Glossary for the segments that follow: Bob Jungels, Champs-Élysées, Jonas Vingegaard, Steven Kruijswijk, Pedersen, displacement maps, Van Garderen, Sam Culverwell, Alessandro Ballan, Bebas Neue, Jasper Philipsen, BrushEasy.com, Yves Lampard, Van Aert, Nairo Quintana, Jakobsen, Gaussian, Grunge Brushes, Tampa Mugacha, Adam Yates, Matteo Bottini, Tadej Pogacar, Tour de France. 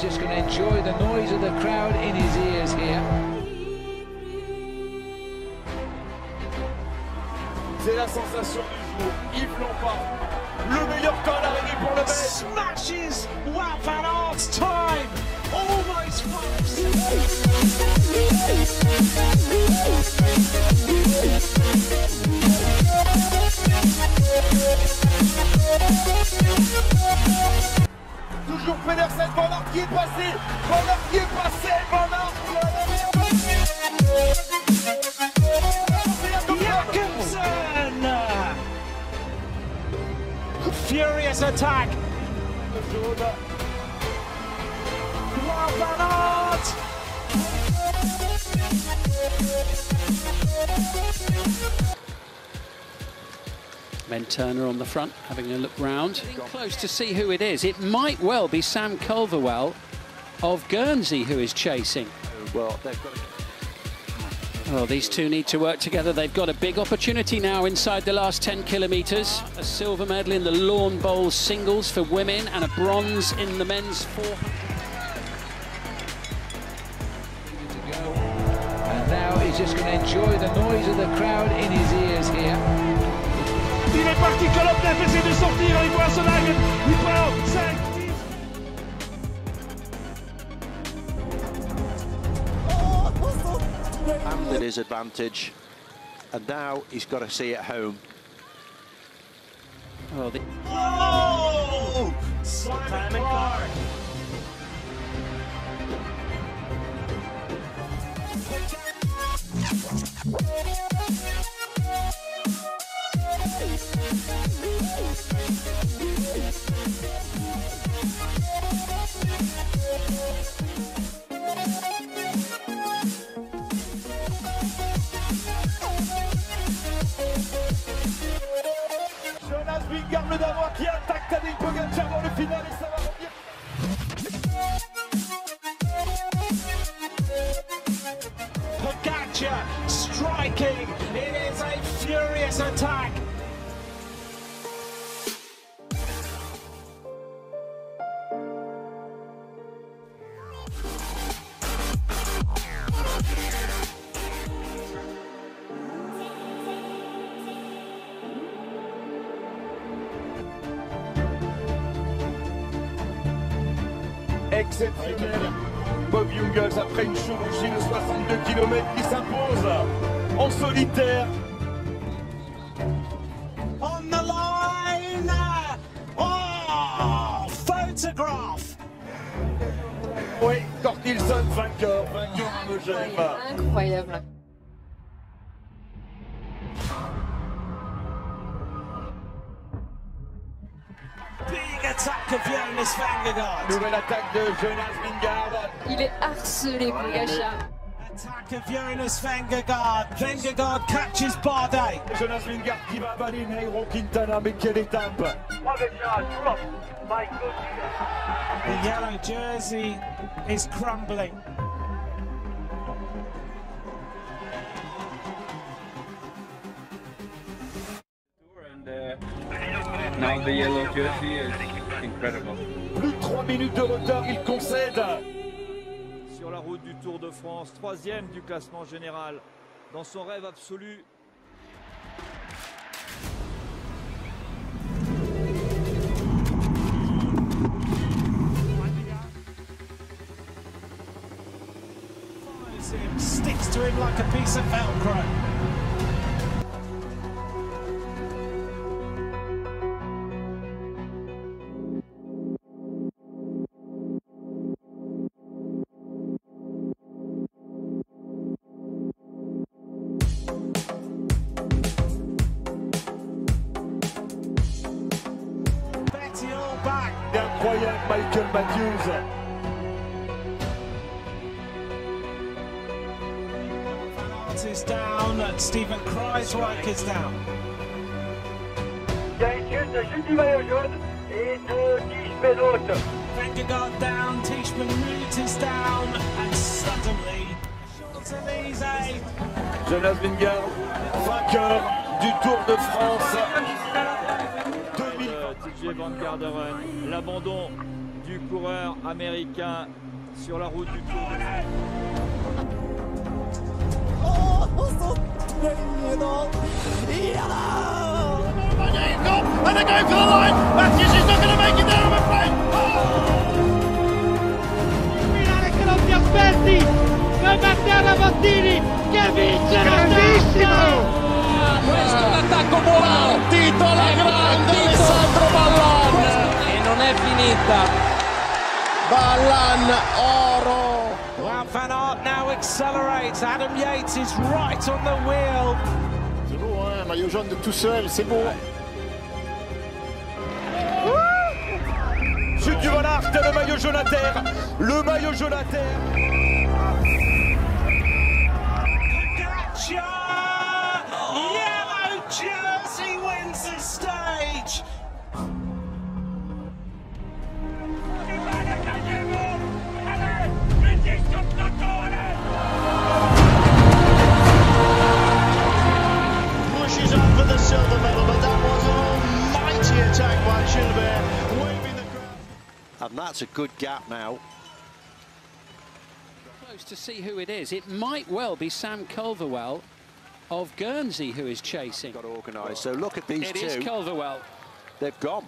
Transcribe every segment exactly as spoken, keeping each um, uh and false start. he's just going to enjoy the noise of the crowd in his ears here. C'est la sensation du jour. Yves Lampard, le meilleur temps d'arrivée pour le Belge. Smashes Wout van Aert's time. Almost toujours Pedersen, Van Aert qui est passé, Van Aert qui est passé, Van Aert qui est passé, Jakobsen! Furious attack! Wow, Van Aert! Men Turner on the front, having a look round. Close to see who it is. It might well be Sam Culverwell of Guernsey who is chasing. Well, they've got to... well, these two need to work together. They've got a big opportunity now inside the last ten kilometres. A silver medal in the Lawn Bowl singles for women and a bronze in the men's four hundred. Just going to enjoy the noise of the crowd in his ears here. Il est parti, Colombe essaie de sortir, il voit son âge, il prend cinq, dix. Hamden his advantage, and now he's got to see it home. Oh, the... oh! Simon Clark. Jonas Vingegaard, le Danois qui attaque Tadej Pogacar dans le final et ça va revenir. Pogacar striking, it is a furious attack. Exceptionnel, Bob Jungels après une chirurgie de soixante-deux kilomètres qui s'impose en solitaire. On the line! Oh! Photograph! Oui, Cortilson, vainqueur, vainqueur à Mugacha. Incroyable. Attack of Jonas Vingegaard. Nouvelle attaque de Jonas Vingegaard. Il est harcelé, Mugacha. Attack of Jonas Vingegaard. Vingegaard catches Bardet. Jonas Vingegaard qui va avaler Nairo Quintana, mais quelle étape! The yellow jersey is crumbling. And, uh, now the yellow jersey is... incredible. Plus de trois minutes de retard, il concède. Sur la route du Tour de France, troisième du classement général, dans son rêve absolu. Sticks to him like a piece of Velcro. Incroyable Michael Matthews. Van Aert is down, and Steven Kruijswijk is down. Il y a une chute de chute du maillot jaune et de Tischmann haute. Vingegaard down, Tischmann Root is down, and suddenly Champs-Élysées. Jonas Vingegaard, vainqueur du Tour de France. Van Garderen. L'abandon du coureur américain sur la route du Tour de France. Questo è l'attacco morale, Tito la grande, Alessandro Ballan, e non è finita. Ballan oro. Wow, Van Aert now accelerates, Adam Yates is right on the wheel. C'est beau hein, maillot jaune de tout seul, c'est beau. Chute du Van Aert, le maillot jaune à terre, le maillot jaune à terre. Jersey wins this stage. Pushes up for the silver medal, but that was an almighty attack by Gilbert, waving the crowd. And that's a good gap now. Close to see who it is. It might well be Sam Culverwell of Guernsey who is chasing. Got organised, so look at these it two. It is Culverwell. They've gone.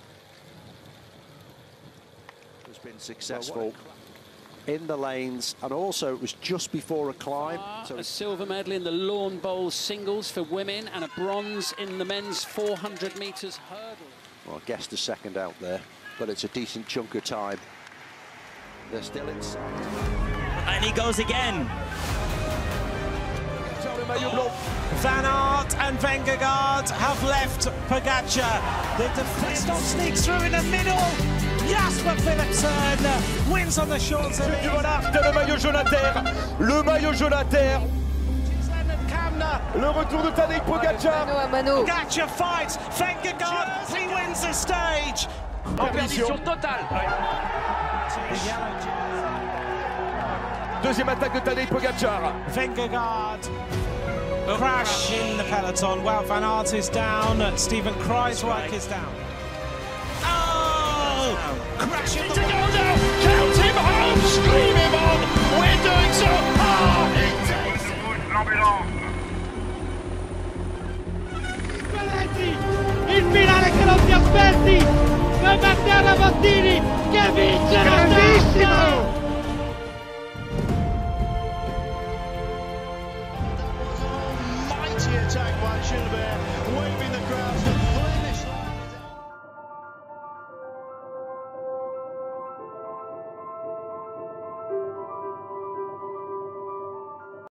Has been successful well, in the lanes, and also it was just before a climb. Ah, so a silver medal in the Lawn Bowl singles for women and a bronze in the men's four hundred metres hurdle. Well, I guess the second out there, but it's a decent chunk of time. They're still inside. And he goes again. Van Aert and Vingegaard have left Pogacar. The Christoph sneaks through in the middle. Jasper Philipsen wins on the Champs-Élysées. Van Aert, le maillot jaune à terre. Le maillot jaune à terre. Le retour de Tadej Pogacar. Pogacar fights. Vingegaard, he wins the stage. Perdition totale. Deuxième attaque de Tadej Pogacar. Vingegaard. Crash in the peloton. Wow, Van Aert is down. Steven Kruijswijk is down. Oh! Crash in the peloton. Count him home! Scream him on! We're doing so hard! It takes it! Il finale che non ti aspetti! Per Matteo Bottini che vince la testa!